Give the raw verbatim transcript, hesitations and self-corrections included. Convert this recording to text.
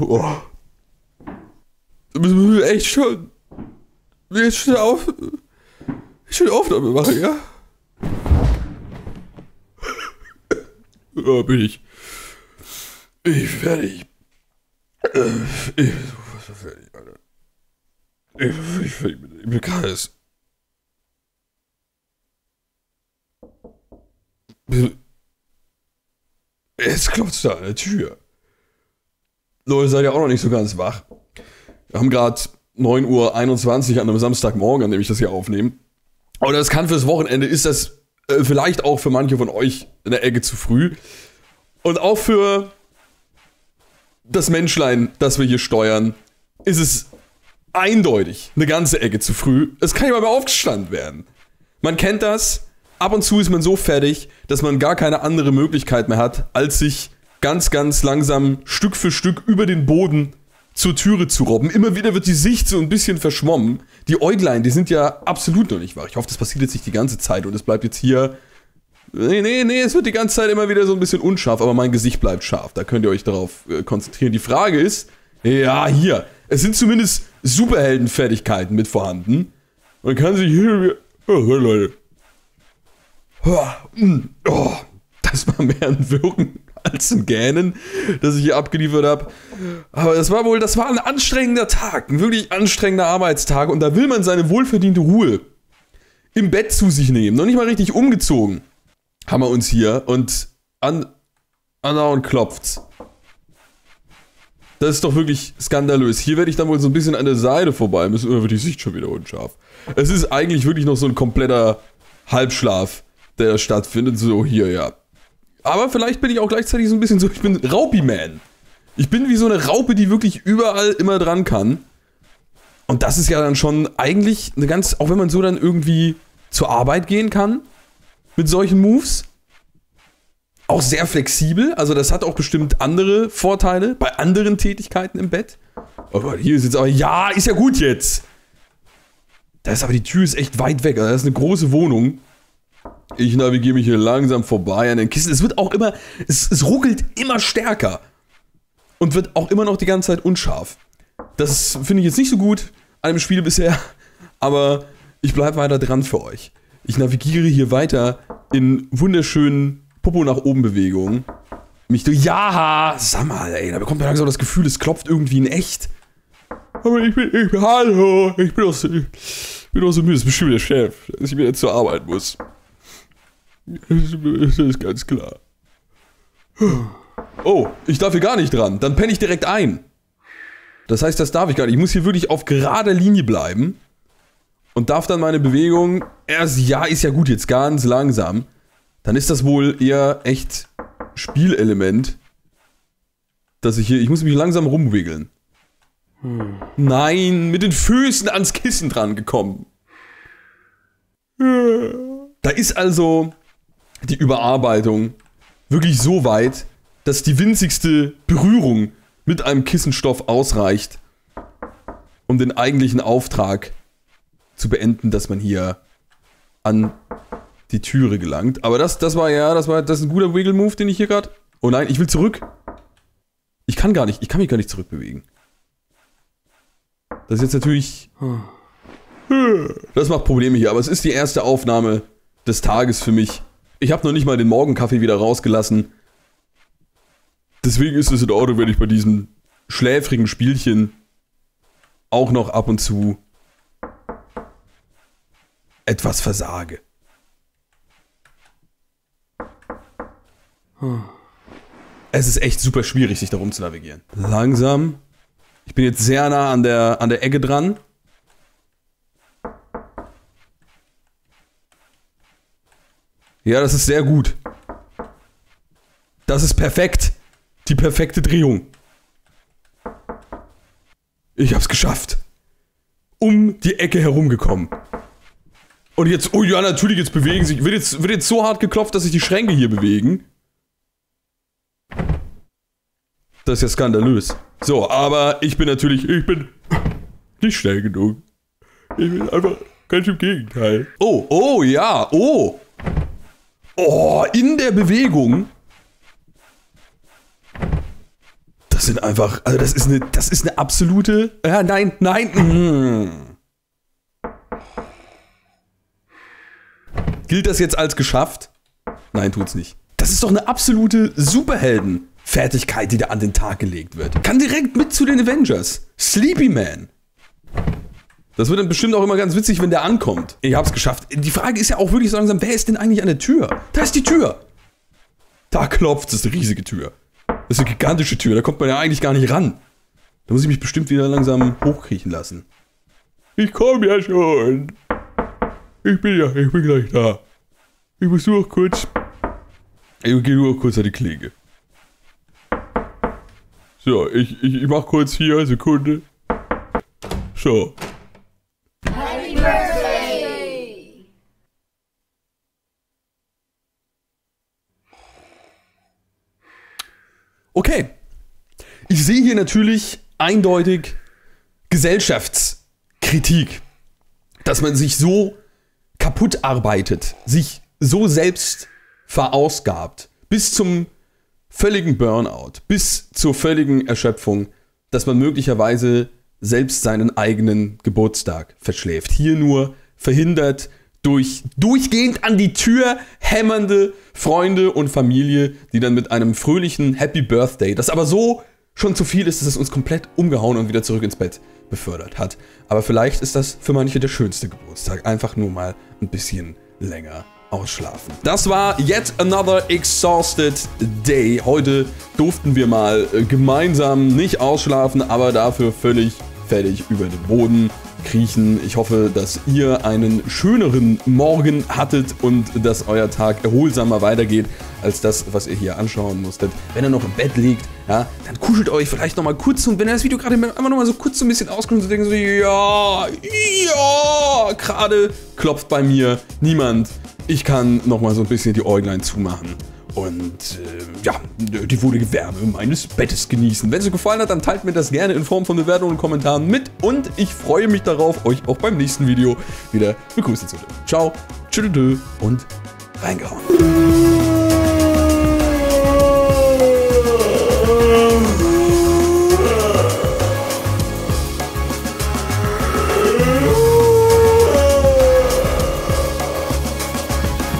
Oh. Echt schon. Wir jetzt schon auf. Schon Aufnahme machen, ja? Ja, bin ich. Ich bin fertig. Ich bin so fertig, Alter. Ich bin fertig mit dem K S. Jetzt klopft's da an der Tür. Leute, seid ja auch noch nicht so ganz wach. Wir haben gerade neun Uhr einundzwanzig an einem Samstagmorgen, an dem ich das hier aufnehme. Aber das kann fürs Wochenende, ist das äh, vielleicht auch für manche von euch in der Ecke zu früh. Und auch für das Menschlein, das wir hier steuern, ist es eindeutig eine ganze Ecke zu früh. Es kann ja mal aufgestanden werden. Man kennt das. Ab und zu ist man so fertig, dass man gar keine andere Möglichkeit mehr hat, als sich ganz, ganz langsam Stück für Stück über den Boden zur Türe zu robben. Immer wieder wird die Sicht so ein bisschen verschwommen. Die Äuglein, die sind ja absolut noch nicht wach. Ich hoffe, das passiert jetzt nicht die ganze Zeit und es bleibt jetzt hier... Nee, nee, nee, es wird die ganze Zeit immer wieder so ein bisschen unscharf, aber mein Gesicht bleibt scharf. Da könnt ihr euch darauf äh, konzentrieren. Die Frage ist, ja, hier, es sind zumindest Superheldenfertigkeiten mit vorhanden. Man kann sich hier... Oh, Leute. Oh, das war mehr ein Wirken als ein Gähnen, das ich hier abgeliefert habe. Aber das war wohl, das war ein anstrengender Tag, ein wirklich anstrengender Arbeitstag. Und da will man seine wohlverdiente Ruhe im Bett zu sich nehmen. Noch nicht mal richtig umgezogen haben wir uns hier. Und an Anna und klopft's. Das ist doch wirklich skandalös. Hier werde ich dann wohl so ein bisschen an der Seite vorbei müssen. Oder wird die Sicht schon wieder unscharf. Es ist eigentlich wirklich noch so ein kompletter Halbschlaf, der stattfindet, so hier, ja. Aber vielleicht bin ich auch gleichzeitig so ein bisschen so, ich bin Raupi-Man. Ich bin wie so eine Raupe, die wirklich überall immer dran kann. Und das ist ja dann schon eigentlich eine ganz, auch wenn man so dann irgendwie zur Arbeit gehen kann, mit solchen Moves, auch sehr flexibel, also das hat auch bestimmt andere Vorteile bei anderen Tätigkeiten im Bett. Aber hier ist jetzt aber, ja, ist ja gut jetzt. Da ist aber, die Tür ist echt weit weg, also das ist eine große Wohnung. Ich navigiere mich hier langsam vorbei an den Kissen. Es wird auch immer, es, es ruckelt immer stärker. Und wird auch immer noch die ganze Zeit unscharf. Das finde ich jetzt nicht so gut an dem Spiel bisher. Aber ich bleibe weiter dran für euch. Ich navigiere hier weiter in wunderschönen Popo-nach-oben-Bewegungen. Mich durch, ja, sag mal, ey, da bekommt man langsam das Gefühl, es klopft irgendwie in echt. Aber ich bin, ich bin, hallo, ich bin doch so, ich bin doch so müde, das ist bestimmt der Chef, dass ich mir jetzt zur Arbeit muss. Das ist ganz klar. Oh, ich darf hier gar nicht dran. Dann penne ich direkt ein. Das heißt, das darf ich gar nicht. Ich muss hier wirklich auf gerader Linie bleiben. Und darf dann meine Bewegung erst, ja, ist ja gut, jetzt ganz langsam. Dann ist das wohl eher echt Spielelement. Dass ich hier, ich muss mich langsam rumwickeln. Nein, mit den Füßen ans Kissen dran gekommen. Da ist also die Überarbeitung wirklich so weit, dass die winzigste Berührung mit einem Kissenstoff ausreicht, um den eigentlichen Auftrag zu beenden, dass man hier an die Türe gelangt. Aber das, das war ja, das war, das ist ein guter Wiggle-Move, den ich hier gerade... Oh nein, ich will zurück. Ich kann gar nicht, ich kann mich gar nicht zurückbewegen. Das ist jetzt natürlich... Das macht Probleme hier, aber es ist die erste Aufnahme des Tages für mich. Ich habe noch nicht mal den Morgenkaffee wieder rausgelassen. Deswegen ist es in Ordnung, wenn ich bei diesem schläfrigen Spielchen auch noch ab und zu etwas versage. Es ist echt super schwierig, sich da rum zu navigieren. Langsam. Ich bin jetzt sehr nah an der, an der Ecke dran. Ja, das ist sehr gut. Das ist perfekt. Die perfekte Drehung. Ich hab's geschafft. Um die Ecke herumgekommen. Und jetzt, oh ja, natürlich, jetzt bewegen sich. Wird jetzt, wird jetzt so hart geklopft, dass sich die Schränke hier bewegen. Das ist ja skandalös. So, aber ich bin natürlich, ich bin nicht schnell genug. Ich bin einfach ganz im Gegenteil. Oh, oh ja, oh. Oh, in der Bewegung. Das sind einfach, also das ist eine, das ist eine absolute, ja, nein, nein. Mm. Gilt das jetzt als geschafft? Nein, tut's nicht. Das ist doch eine absolute Superhelden-Fertigkeit, die da an den Tag gelegt wird. Kann direkt mit zu den Avengers. Sleepy Man. Das wird dann bestimmt auch immer ganz witzig, wenn der ankommt. Ich hab's geschafft. Die Frage ist ja auch wirklich so langsam, wer ist denn eigentlich an der Tür? Da ist die Tür. Da klopft es, das ist eine riesige Tür. Das ist eine gigantische Tür, da kommt man ja eigentlich gar nicht ran. Da muss ich mich bestimmt wieder langsam hochkriechen lassen. Ich komme ja schon. Ich bin ja, ich bin gleich da. Ich muss nur noch kurz... Ich gehe nur noch kurz an die Klinke. So, ich, ich, ich mach kurz hier, Sekunde. So. Happy Birthday! Okay. Ich sehe hier natürlich eindeutig Gesellschaftskritik. Dass man sich so kaputt arbeitet, sich so selbst verausgabt, bis zum völligen Burnout, bis zur völligen Erschöpfung, dass man möglicherweise selbst seinen eigenen Geburtstag verschläft. Hier nur verhindert durch durchgehend an die Tür hämmernde Freunde und Familie, die dann mit einem fröhlichen Happy Birthday, das aber so schon zu viel ist, dass es uns komplett umgehauen und wieder zurück ins Bett befördert hat. Aber vielleicht ist das für manche der schönste Geburtstag. Einfach nur mal ein bisschen länger ausschlafen. Das war Yet Another Exhausted Day. Heute durften wir mal gemeinsam nicht ausschlafen, aber dafür völlig fertig über den Boden kriechen. Ich hoffe, dass ihr einen schöneren Morgen hattet und dass euer Tag erholsamer weitergeht als das, was ihr hier anschauen musstet. Wenn ihr noch im Bett liegt, ja, dann kuschelt euch vielleicht nochmal kurz und wenn ihr das Video gerade einfach nochmal so kurz so ein bisschen ausguckt und denkt so, ja, ja, gerade klopft bei mir niemand. Ich kann nochmal so ein bisschen die Äuglein zumachen. Und äh, ja, die wohlige Wärme meines Bettes genießen. Wenn es euch gefallen hat, dann teilt mir das gerne in Form von Bewertungen und Kommentaren mit. Und ich freue mich darauf, euch auch beim nächsten Video wieder begrüßen zu dürfen. Ciao, tschüss und reingehauen.